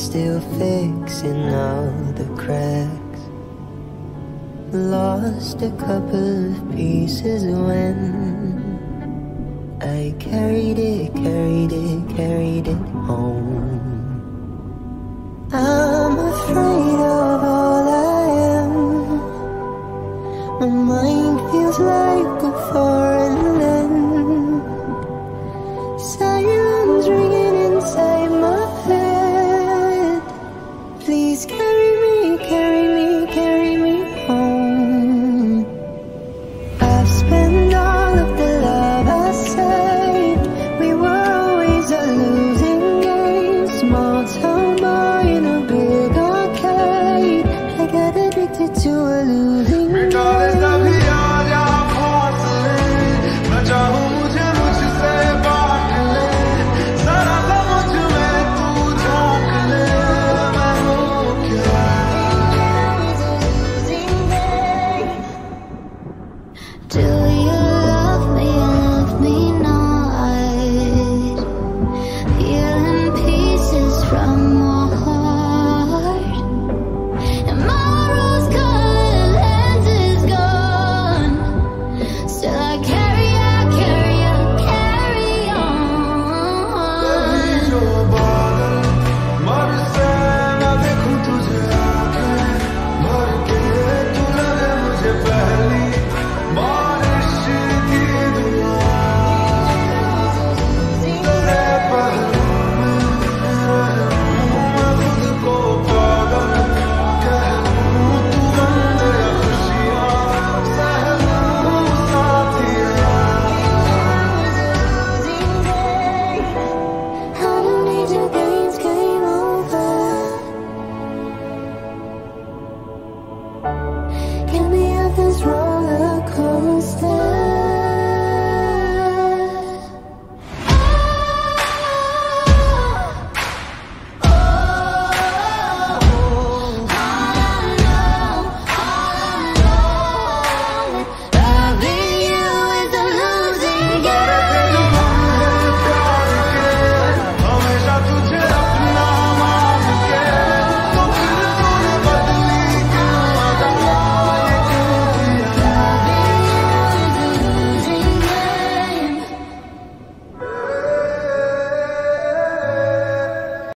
still fixing all the cracks. Lost a couple of pieces when I carried it home. I'm afraid of all I am. My mind feels like a foreign land. Silence ringing inside my head. Please carry me home. I've spent all of the love I saved. We were always a losing game. Small town boy in a big arcade. I got addicted to a losing game. Do